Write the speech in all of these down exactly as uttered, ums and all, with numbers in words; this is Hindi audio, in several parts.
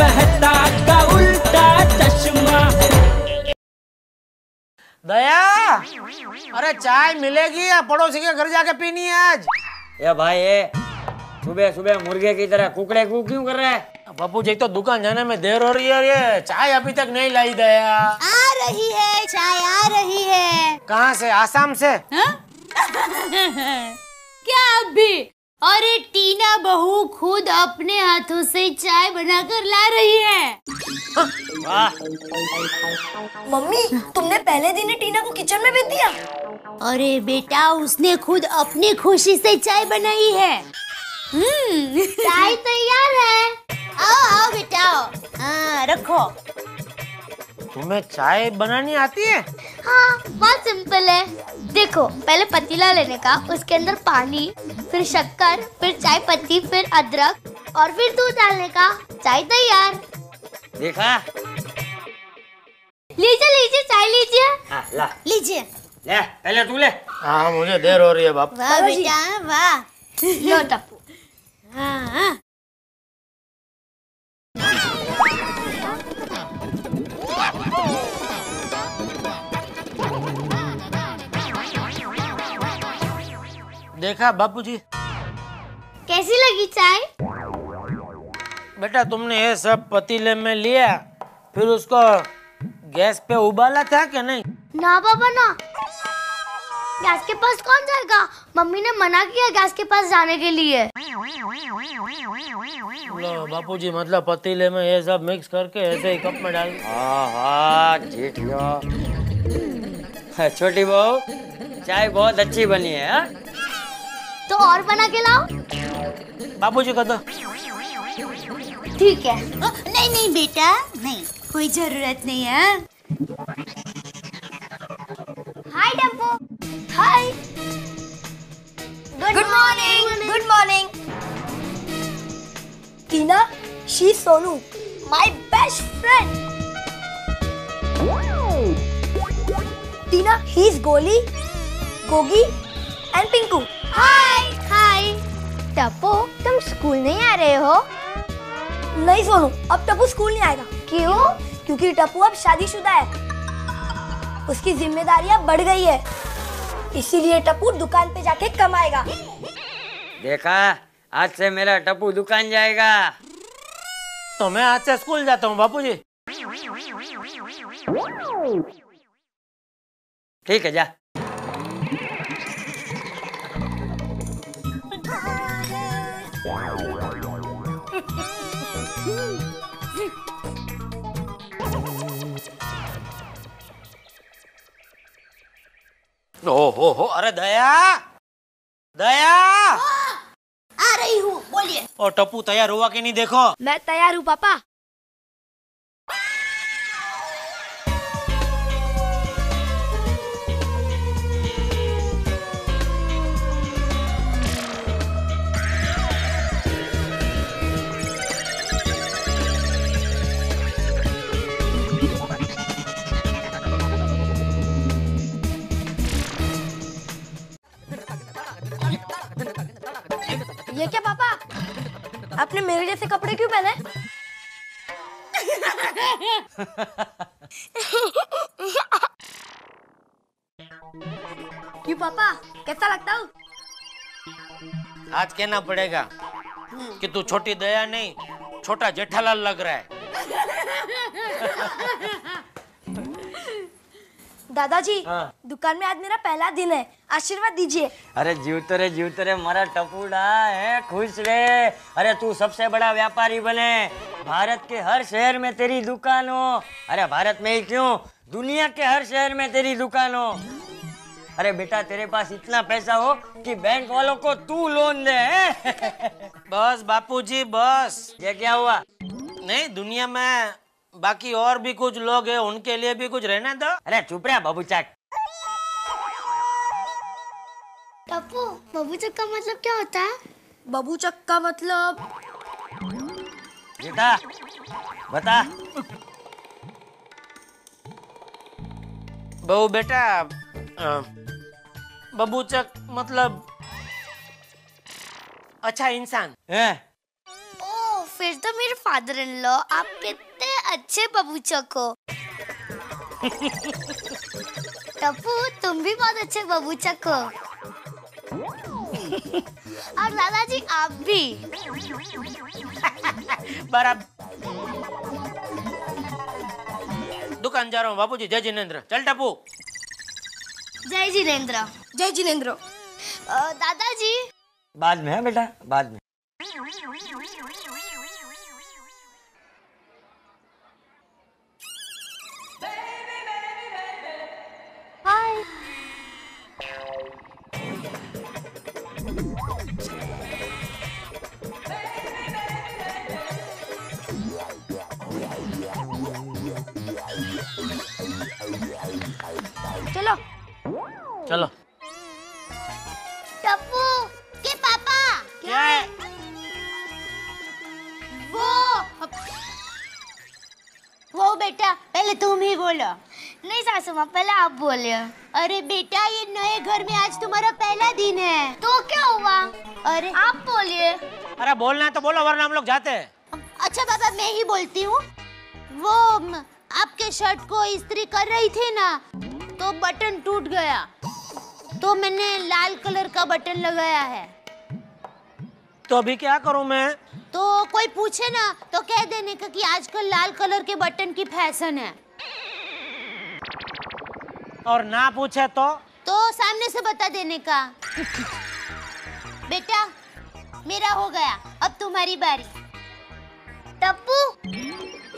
बहता का उल्टा चश्मा। दया, अरे चाय मिलेगी या पड़ोसी के घर जाके पीनी है आज? या भाई ये सुबह सुबह मुर्गे की तरह कुकड़े कू क्यों कर रहा है? बापू जी तो दुकान जाने में देर हो रही है और ये चाय अभी तक नहीं लाई। दया आ रही है, चाय आ रही है। कहाँ से? आसाम से? क्या अभी? और ये टीना बहू खुद अपने हाथों से चाय बनाकर ला रही है। मम्मी तुमने पहले दिन ही टीना को किचन में भेज दिया? अरे बेटा उसने खुद अपनी खुशी से चाय बनाई है। हम्म, चाय तैयार है। आओ आओ बेटा आओ, रखो। तुम्हें चाय बनानी आती है? हाँ बहुत सिंपल है। देखो पहले पतीला लेने का, उसके अंदर पानी, फिर शक्कर, फिर चाय पत्ती, फिर अदरक और फिर दूध डालने का। चाय तैयार। देखा? लीजिए लीजिए चाय लीजिए। हाँ, ला लीजिए। ले पहले तू ले। हाँ मुझे देर हो रही है बाप। वाह बेटा वाह। लो टप्पू। हाँ देखा बापूजी? कैसी लगी चाय? बेटा तुमने ये सब पतीले में लिया, फिर उसको गैस पे उबाला था कि नहीं? ना बाबा ना, गैस के पास कौन जाएगा? मम्मी ने मना किया गैस के पास जाने के लिए। लो बापूजी मतलब पतीले में ये सब मिक्स करके ऐसे ही कप में डाल। हाँ हाँ जेठिया, छोटी बहू चाय बहुत अच्छी बनी है। हा? तो और बना के लाओ। बापूजी को दो। ठीक है। ओ, नहीं नहीं बेटा नहीं, कोई जरूरत नहीं है। Hi Tappu. Hi good morning. Good morning Tina, she Sonu my best friend. Tina he is Goli, Gogi and Pinku. Hi hi Tappu, तुम स्कूल नहीं आ रहे हो? नहीं सोनू, अब टप्पू स्कूल नहीं आएगा। क्यों? क्योंकि टप्पू अब शादीशुदा है, उसकी जिम्मेदारियां बढ़ गई है, इसीलिए टप्पू दुकान पे जाके कमाएगा। देखा, आज से मेरा टप्पू दुकान जाएगा। तो मैं आज से स्कूल जाता हूँ बापूजी। ठीक है जा। ओहो हो, अरे दया, दया आ रही हूँ, बोलिए। और टप्पू तैयार हुआ कि नहीं? देखो मैं तैयार हूँ पापा। ये क्या पापा, आपने मेरे जैसे कपड़े क्यों पहने? क्यों पापा, कैसा लगता हूँ? आज कहना पड़ेगा कि तू छोटी दया नहीं, छोटा जेठालाल लग रहा है। दादाजी हाँ। दुकान में आज मेरा पहला दिन है, आशीर्वाद दीजिए। अरे जीवते रे जीवते रे मारा टपूड़ा है, खुश रहे। अरे तू सबसे बड़ा व्यापारी बने, भारत के हर शहर में तेरी दुकान हो। अरे भारत में ही क्यों, दुनिया के हर शहर में तेरी दुकान हो। अरे बेटा तेरे पास इतना पैसा हो कि बैंक वालों को तू लोन दे। बस बापूजी बस। ये क्या हुआ? नहीं दुनिया में बाकी और भी कुछ लोग हैं, उनके लिए भी कुछ रहना दो। अरे चुप रहा बबूचक। टप्पू बबूचक का मतलब क्या होता है? बबूचक का मतलब बेटा बता। बहू बेटा बबूचक मतलब अच्छा इंसान है। फिर तो मेरे फादर इन लॉ, आप कितने अच्छे बबू चको। टप्पू तुम भी बहुत अच्छे बबू चको और दादाजी आप भी। बराबर। दुकान जा रहा हूँ बाबूजी। जय जिनेंद्र। चल टप्पू। जय जिनेंद्र। जय जिनेंद्र। दादाजी बाद में है बेटा, बाद में। हाय चलो चलो। टप्पू के पापा क्या है? वो वो बेटा पहले तुम ही बोलो। नहीं सासू माँ पहले आप बोले। अरे बेटा ये नए घर में आज तुम्हारा पहला दिन है। तो क्या हुआ? अरे आप बोलिए। अरे बोलना है तो बोलो वरना हम लोग जाते हैं। अच्छा बाबा मैं ही बोलती हूँ। वो आपके शर्ट को इस्त्री कर रही थी ना तो बटन टूट गया, तो मैंने लाल कलर का बटन लगाया है। तो अभी क्या करूं मैं? तो कोई पूछे ना तो कह देने का कि आजकल लाल कलर के बटन की फैशन है। और ना पूछे तो? तो सामने से बता देने का। बेटा मेरा हो गया, अब तुम्हारी बारी। टप्पू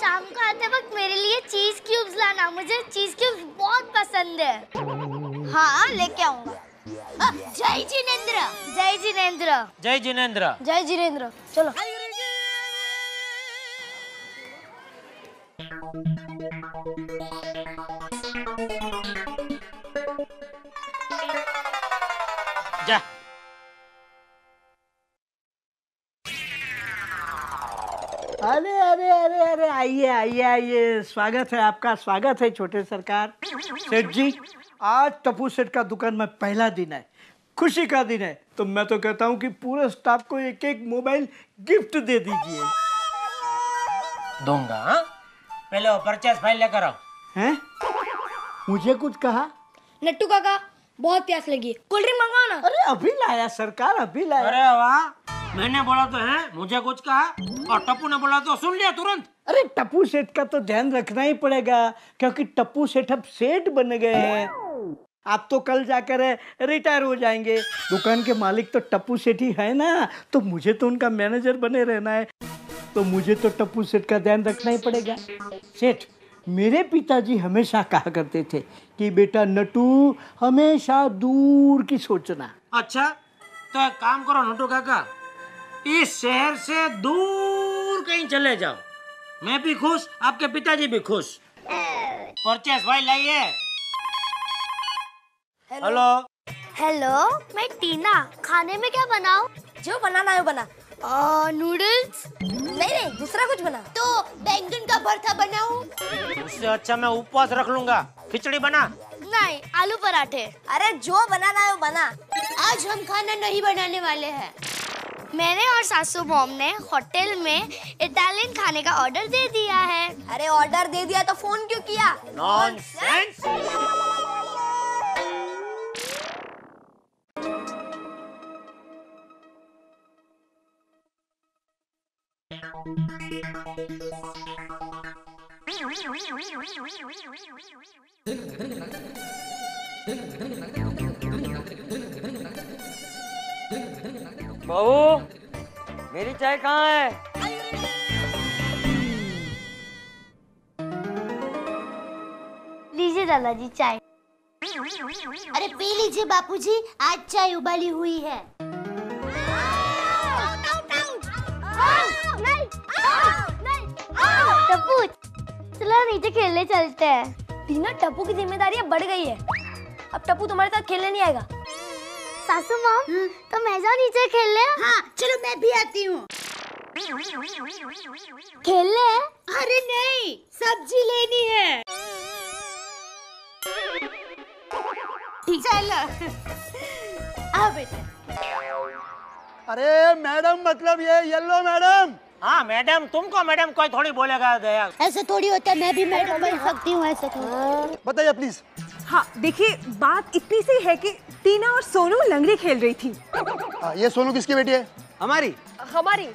शाम को आते वक्त मेरे लिए चीज क्यूब्स लाना, मुझे चीज क्यूब्स बहुत पसंद है। हाँ लेके आऊंगा। जय जिनेंद्र। जय जिनेंद्र। जय जिनेंद्र। जय जिनेंद्र। चलो जा। अरे अरे अरे अरे आइए आइए आइए, स्वागत है आपका, स्वागत है छोटे सरकार सेठ जी। आज टप्पू सेठ का दुकान में पहला दिन है, खुशी का दिन है, तो मैं तो कहता हूँ कि पूरे स्टाफ को एक एक मोबाइल गिफ्ट दे दीजिए। दूंगा हा? पहले वो परचेस फाइल लेकर आओ। हैं? मुझे कुछ कहा? नट्टू काका बहुत प्यास लगी, कोल्ड ड्रिंक मंगाओ ना। अरे अभी लाया सरकार, अभी लाया। अरे वाह, मैंने बोला तो है मुझे कुछ कहा, और टप्पू ने बोला तो सुन लिया तुरंत। अरे टप्पू सेठ का तो ध्यान रखना ही पड़ेगा क्योंकि टप्पू सेठ अब सेठ बन गए हैं। आप तो कल जाकर रिटायर हो जाएंगे। दुकान के मालिक तो टप्पू सेठ ही है ना, तो मुझे तो उनका मैनेजर बने रहना है, तो मुझे तो टप्पू सेठ का ध्यान रखना ही पड़ेगा। सेठ मेरे पिताजी हमेशा कहा करते थे कि बेटा नटू हमेशा दूर की सोचना। अच्छा तो एक काम करो नटू काका, इस शहर से दूर कहीं चले जाओ, मैं भी खुश, आपके पिताजी भी खुश। परचेस भाई लाइए। हेलो हेलो, मैं टीना। खाने में क्या बनाओ? जो बनाना है वो बना। आ, नूडल्स? नहीं नहीं, दूसरा कुछ बना। तो बैंगन का भरता बनाऊं? उससे अच्छा मैं उपवास रख लूंगा। खिचड़ी बना। नहीं, आलू पराठे। अरे जो बनाना है वो बना। आज हम खाना नहीं बनाने वाले हैं। मैंने और सासू मॉम ने होटल में इटालियन खाने का ऑर्डर दे दिया है। अरे ऑर्डर दे दिया तो फोन क्यों किया? नॉनसेंस। बहू मेरी चाय कहाँ है? लीजिए दादाजी चाय। अरे पी लीजिए बापूजी, आज चाय उबाली हुई है। टप्पू चलो नीचे खेलने चलते हैं। टीना टप्पू की जिम्मेदारी बढ़ गई है, अब टप्पू तुम्हारे साथ खेलने नहीं आएगा। सासू माँ तो मैं जाऊँ नीचे खेलने? हाँ चलो मैं भी आती हूँ। खेलने? अरे नहीं, सब्जी लेनी है। चलो आओ बेटा। अरे मैडम मतलब ये येलो मैडम। हाँ मैडम, तुमको मैडम कोई थोड़ी बोलेगा दया। ऐसे थोड़ी होता है, मैं भी मैडम बन सकती हूँ ऐसे। बताइए प्लीज। हाँ देखिए, बात इतनी सी है कि टीना और सोनू लंगड़ी खेल रही थी। आ, ये सोनू किसकी बेटी है? हमारी। हमारी?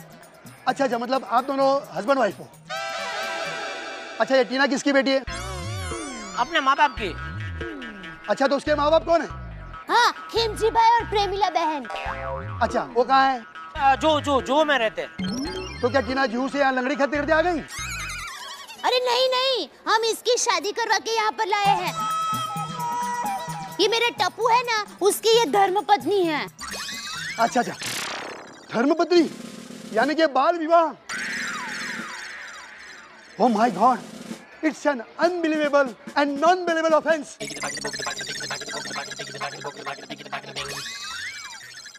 अच्छा अच्छा, मतलब आप दोनों हस्बैंड वाइफ हो। अच्छा, ये टीना किसकी बेटी है? अपने माँ बाप की। अच्छा, तो उसके माँ बाप कौन है? हाँ, खेमजी भाई और प्रेमिला बहन। अच्छा, वो कहाँ है? जो जो जो में रहते। तो क्या टीना जू से यहाँ लंगड़ी खाते करते आ गई? अरे नहीं नहीं, हम इसकी शादी करवा के यहाँ पर लाए हैं। ये मेरा टप्पू है ना, उसकी ये धर्मपत्नी है। अच्छा अच्छा, धर्मपत्नी यानी कि बाल विवाह। Oh my god, it's an unbelievable and non believable offence.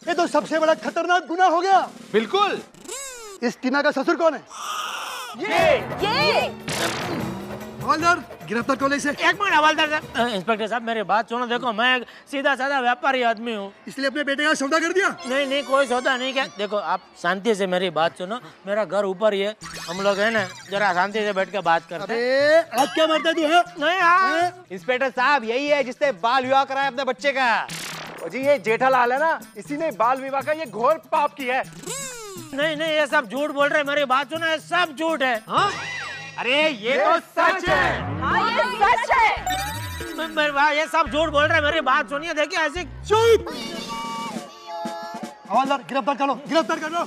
ये तो सबसे बड़ा खतरनाक गुनाह हो गया। बिल्कुल। इस टीना का ससुर कौन है? ये ये हवालदार, गिरफ्तार करो इसे। एक मिनट हवालदार साहब। इंस्पेक्टर साहब मेरी बात सुनो, देखो मैं एक सीधा साधा व्यापारी आदमी हूँ, इसलिए अपने बेटे का सौदा कर दिया। नहीं नहीं, कोई सौदा नहीं किया। देखो आप शांति से मेरी बात सुनो, मेरा घर ऊपर ही है, हम लोग है ना जरा शांति से बैठ के बात करते हैं। अब क्या मरता तू है? नहीं हाँ। इंस्पेक्टर साहब यही है जिसने बाल विवाह कराया अपने बच्चे का। जी ये जेठालाल है ना, इसी ने बाल विवाह का ये घोर पाप किया है। नहीं नहीं, ये सब झूठ बोल रहे, मेरी बात सुनो, ये सब झूठ है। अरे ये तो सच है। हाँ ये सच है, ये सब झूठ बोल रहे हैं, मेरी बात सुनिए। देखिए ऐसे चुप। हवालदार गिरफ्तार करो, गिरफ्तार करो।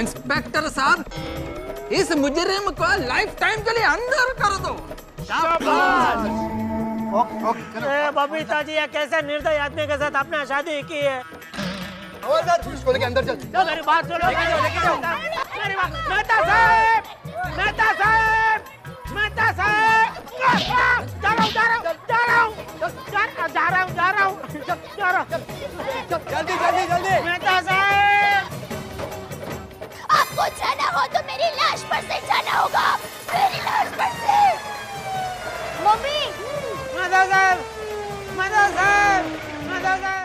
इंस्पेक्टर साहब इस मुजरिम को लाइफ टाइम के लिए अंदर कर दो। शाबाश। बबीता जी, ये कैसे निर्दयी आदमी के साथ आपने शादी की है? इसको लेके अंदर चल। चल मेरी बात सुनो। मेहता साहब, मेहता साहब, मेहता साहब, जा रहा हूँ, जा रहा हूँ, जा रहा हूँ, जा रहा हूँ, जा रहा हूँ, जा रहा हूँ। जल्दी जल्दी जल्दी। मेहता साहब, आपको जाना हो तो मेरी लाश पर से जाना होगा, मेरी लाश पर से। मम्मी। मेहता साहब, मेहता साहब, मेहता साहब।